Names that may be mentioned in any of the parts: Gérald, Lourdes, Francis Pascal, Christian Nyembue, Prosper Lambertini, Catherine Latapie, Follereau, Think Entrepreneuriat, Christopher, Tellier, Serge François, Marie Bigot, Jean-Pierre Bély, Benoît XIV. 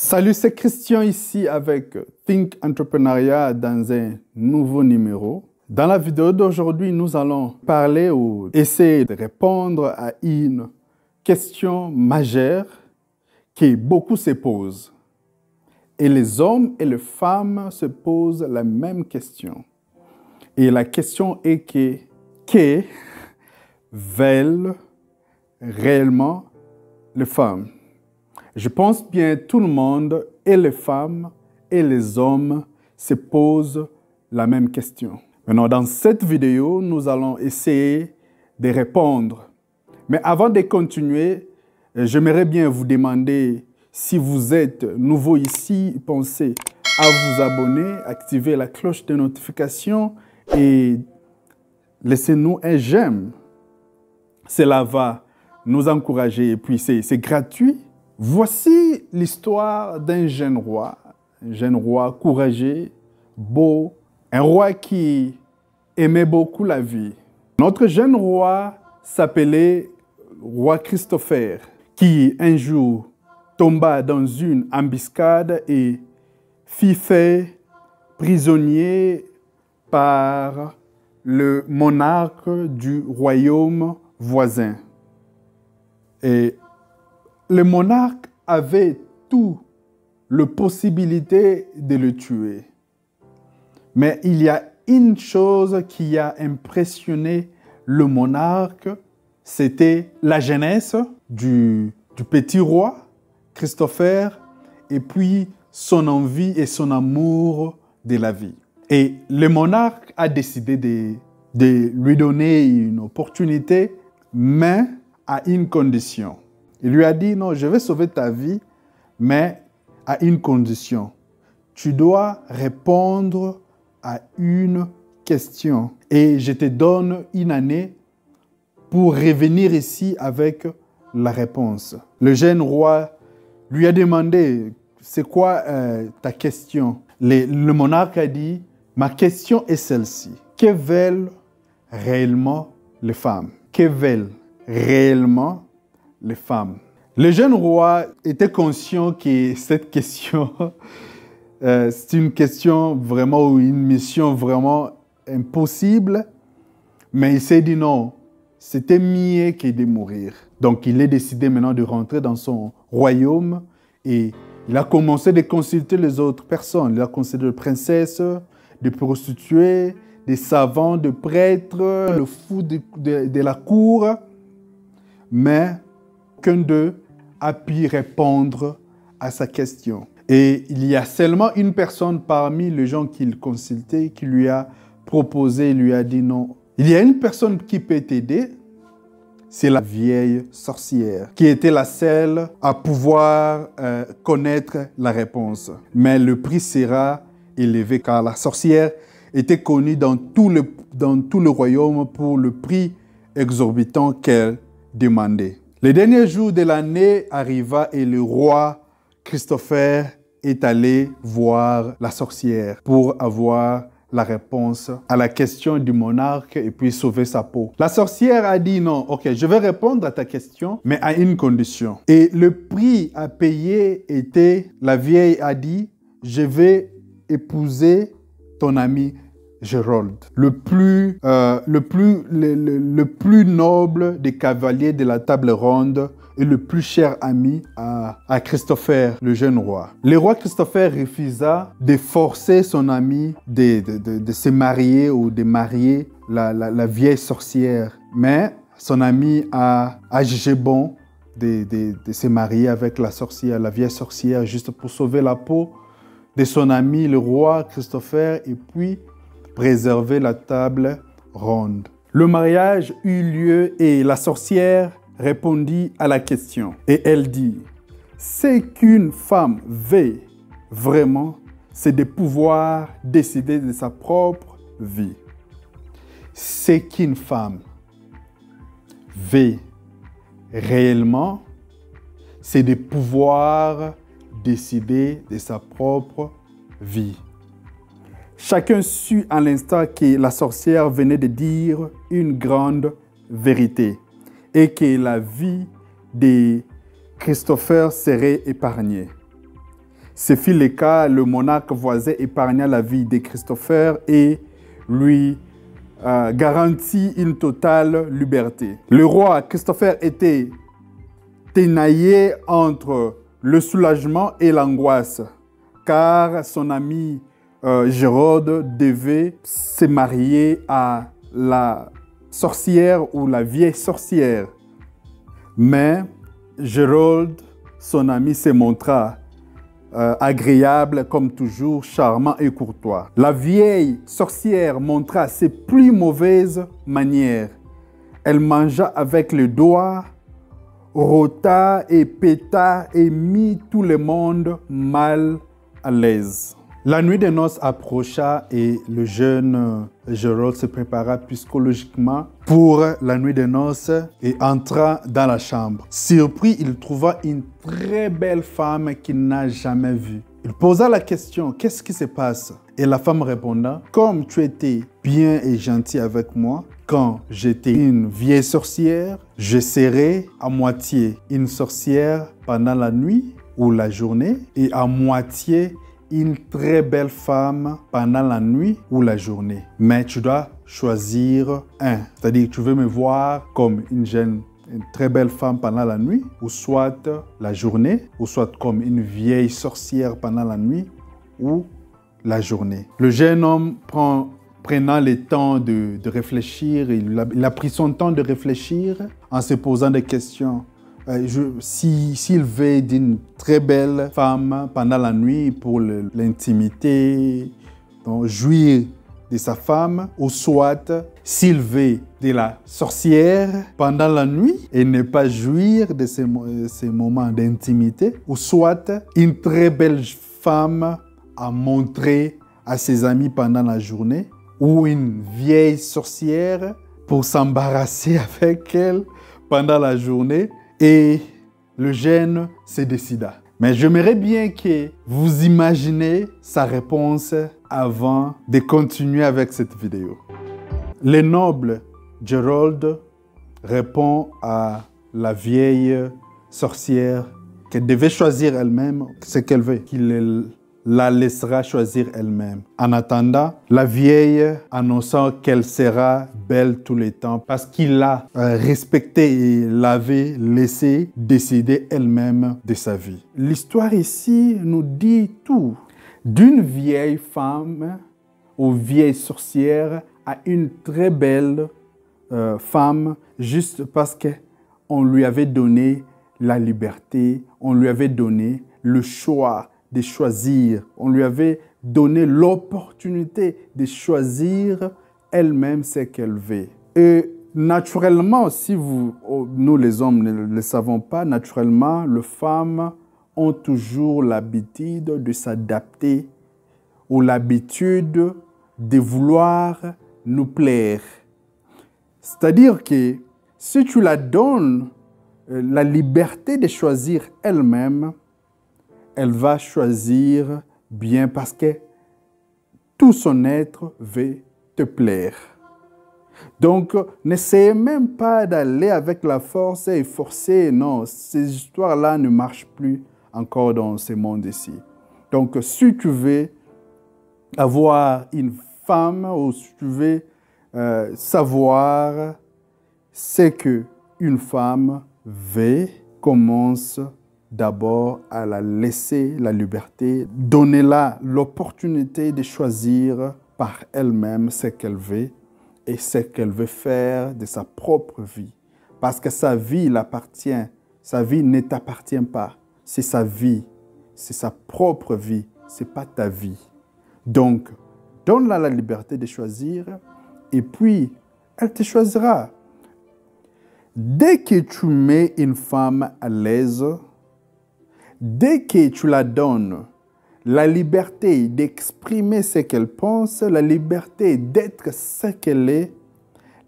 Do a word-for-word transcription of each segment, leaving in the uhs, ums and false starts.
Salut, c'est Christian ici avec Think Entrepreneuriat dans un nouveau numéro. Dans la vidéo d'aujourd'hui, nous allons parler ou essayer de répondre à une question majeure que beaucoup se posent. Et les hommes et les femmes se posent la même question. Et la question est que, que veulent réellement les femmes? Je pense bien que tout le monde, et les femmes, et les hommes, se posent la même question. Maintenant, dans cette vidéo, nous allons essayer de répondre. Mais avant de continuer, j'aimerais bien vous demander, si vous êtes nouveau ici, pensez à vous abonner, activer la cloche de notification et laissez-nous un j'aime. Cela va nous encourager et puis c'est gratuit. Voici l'histoire d'un jeune roi, un jeune roi courageux, beau, un roi qui aimait beaucoup la vie. Notre jeune roi s'appelait roi Christopher, qui un jour tomba dans une embuscade et fit fait prisonnier par le monarque du royaume voisin. Et le monarque avait toute la possibilité de le tuer. Mais il y a une chose qui a impressionné le monarque, c'était la jeunesse du, du petit roi, Christopher, et puis son envie et son amour de la vie. Et le monarque a décidé de, de lui donner une opportunité, mais à une condition. Il lui a dit, non, je vais sauver ta vie, mais à une condition. Tu dois répondre à une question. Et je te donne une année pour revenir ici avec la réponse. Le jeune roi lui a demandé, c'est quoi euh, ta question? Le, le monarque a dit, ma question est celle-ci. Que veulent réellement les femmes? Que veulent réellement les femmes. Le jeune roi était conscient que cette question, euh, c'est une question vraiment ou une mission vraiment impossible, mais il s'est dit non, c'était mieux que de mourir. Donc il a décidé maintenant de rentrer dans son royaume et il a commencé de consulter les autres personnes. Il a consulté des princesses, des prostituées, des savants, des prêtres, le fou de, de, de la cour, mais aucun d'eux a pu répondre à sa question. Et il y a seulement une personne parmi les gens qu'il consultait qui lui a proposé, lui a dit non. Il y a une personne qui peut t'aider, c'est la vieille sorcière, qui était la seule à pouvoir euh, connaître la réponse. Mais le prix sera élevé car la sorcière était connue dans tout le, dans tout le royaume pour le prix exorbitant qu'elle demandait. Le dernier jour de l'année arriva et le roi Christopher est allé voir la sorcière pour avoir la réponse à la question du monarque et puis sauver sa peau. La sorcière a dit non, ok, je vais répondre à ta question, mais à une condition. Et le prix à payer était, la vieille a dit, je vais épouser ton ami Gérald, le plus, euh, le, plus, le, le, le plus noble des cavaliers de la table ronde et le plus cher ami à, à Christopher, le jeune roi. Le roi Christopher refusa de forcer son ami de, de, de, de se marier ou de marier la, la, la vieille sorcière. Mais son ami a, a jugé bon de, de, de se marier avec la sorcière, la vieille sorcière, juste pour sauver la peau de son ami, le roi Christopher, et puis préserver la table ronde. Le mariage eut lieu et la sorcière répondit à la question. Et elle dit, ce qu'une femme veut vraiment, c'est de pouvoir décider de sa propre vie. Ce qu'une femme veut réellement, c'est de pouvoir décider de sa propre vie. Chacun sut à l'instant que la sorcière venait de dire une grande vérité et que la vie de Christopher serait épargnée. Ce fut le cas, le monarque voisin épargna la vie de Christopher et lui euh, garantit une totale liberté. Le roi Christopher était ténaillé entre le soulagement et l'angoisse, car son ami euh, Gérald devait se marier à la sorcière ou la vieille sorcière. Mais Gérald, son ami, se montra Euh, agréable comme toujours, charmant et courtois. La vieille sorcière montra ses plus mauvaises manières. Elle mangea avec les doigts, rota et péta et mit tout le monde mal à l'aise. La nuit des noces approcha et le jeune Gérald se prépara psychologiquement pour la nuit des noces et entra dans la chambre. Surpris, il trouva une très belle femme qu'il n'a jamais vue. Il posa la question, « Qu'est-ce qui se passe ?» Et la femme répondit, « Comme tu étais bien et gentil avec moi, quand j'étais une vieille sorcière, je serai à moitié une sorcière pendant la nuit ou la journée et à moitié une très belle femme pendant la nuit ou la journée. Mais tu dois choisir un. C'est-à-dire que tu veux me voir comme une jeune, une très belle femme pendant la nuit, ou soit la journée, ou soit comme une vieille sorcière pendant la nuit ou la journée. » Le jeune homme prend, prenant le temps de, de réfléchir, il a, il a pris son temps de réfléchir en se posant des questions. Euh, S'il si, veut d'une très belle femme pendant la nuit pour l'intimité, jouir de sa femme, ou soit s'il veut de la sorcière pendant la nuit et ne pas jouir de ces, ces moments d'intimité, ou soit une très belle femme à montrer à ses amis pendant la journée, ou une vieille sorcière pour s'embarrasser avec elle pendant la journée. Et le jeune se décida. Mais j'aimerais bien que vous imaginez sa réponse avant de continuer avec cette vidéo. Le noble Gérald répond à la vieille sorcière qu'elle devait choisir elle-même ce qu'elle veut, qu'il la laissera choisir elle-même. En attendant, la vieille annonçant qu'elle sera belle tous les temps parce qu'il l'a euh, respectée et l'avait laissée décider elle-même de sa vie. L'histoire ici nous dit tout. D'une vieille femme ou vieille sorcière à une très belle euh, femme juste parce qu'on lui avait donné la liberté, on lui avait donné le choix de choisir. On lui avait donné l'opportunité de choisir elle-même ce qu'elle veut. Et naturellement, si vous, nous les hommes ne le savons pas, naturellement, les femmes ont toujours l'habitude de s'adapter ou l'habitude de vouloir nous plaire. C'est-à-dire que si tu la donnes la liberté de choisir elle-même, elle va choisir bien parce que tout son être veut te plaire. Donc, n'essayez même pas d'aller avec la force et forcer. Non, ces histoires-là ne marchent plus encore dans ce monde ici. Donc, si tu veux avoir une femme ou si tu veux euh, savoir ce qu'une femme veut, commence d'abord à la laisser la liberté, donner-la l'opportunité de choisir par elle-même ce qu'elle veut et ce qu'elle veut faire de sa propre vie. Parce que sa vie l'appartient, sa vie ne t'appartient pas. C'est sa vie, c'est sa propre vie, c'est pas ta vie. Donc, donne-la la liberté de choisir et puis elle te choisira. Dès que tu mets une femme à l'aise, dès que tu la donnes la liberté d'exprimer ce qu'elle pense, la liberté d'être ce qu'elle est,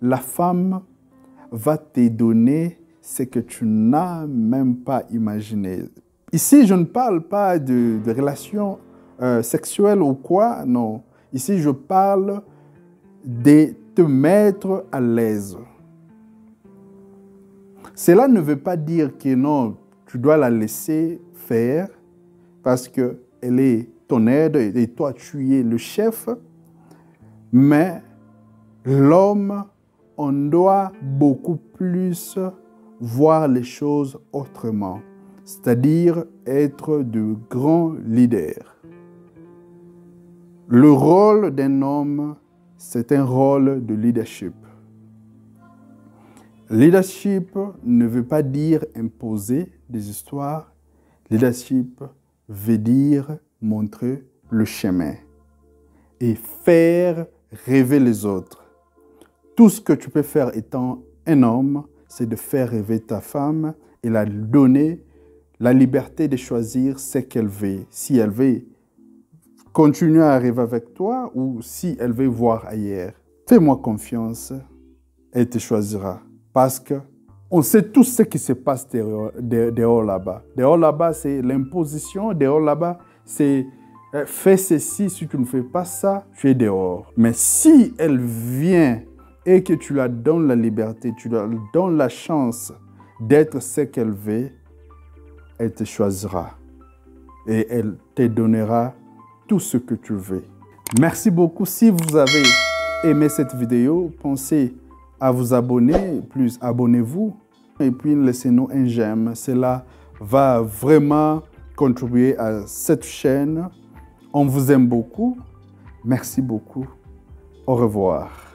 la femme va te donner ce que tu n'as même pas imaginé. Ici, je ne parle pas de, de relations euh, sexuelles ou quoi, non. Ici, je parle de te mettre à l'aise. Cela ne veut pas dire que non, tu dois la laisser parce que elle est ton aide et toi tu es le chef. Mais l'homme, on doit beaucoup plus voir les choses autrement, c'est-à-dire être de grands leaders. Le rôle d'un homme, c'est un rôle de leadership. Leadership ne veut pas dire imposer des histoires. Leadership veut dire montrer le chemin et faire rêver les autres. Tout ce que tu peux faire étant un homme, c'est de faire rêver ta femme et la donner la liberté de choisir ce qu'elle veut. Si elle veut continuer à rêver avec toi ou si elle veut voir ailleurs. Fais-moi confiance, elle te choisira. Parce qu'on sait tout ce qui se passe dehors là-bas. Dehors là-bas, c'est l'imposition. Dehors là-bas, c'est « fais ceci, si tu ne fais pas ça, tu es dehors ». Mais si elle vient et que tu la donnes la liberté, tu la donnes la chance d'être ce qu'elle veut, elle te choisira et elle te donnera tout ce que tu veux. Merci beaucoup. Si vous avez aimé cette vidéo, pensez à vous abonner, plus abonnez-vous et puis laissez-nous un j'aime. Cela va vraiment contribuer à cette chaîne. On vous aime beaucoup. Merci beaucoup. Au revoir.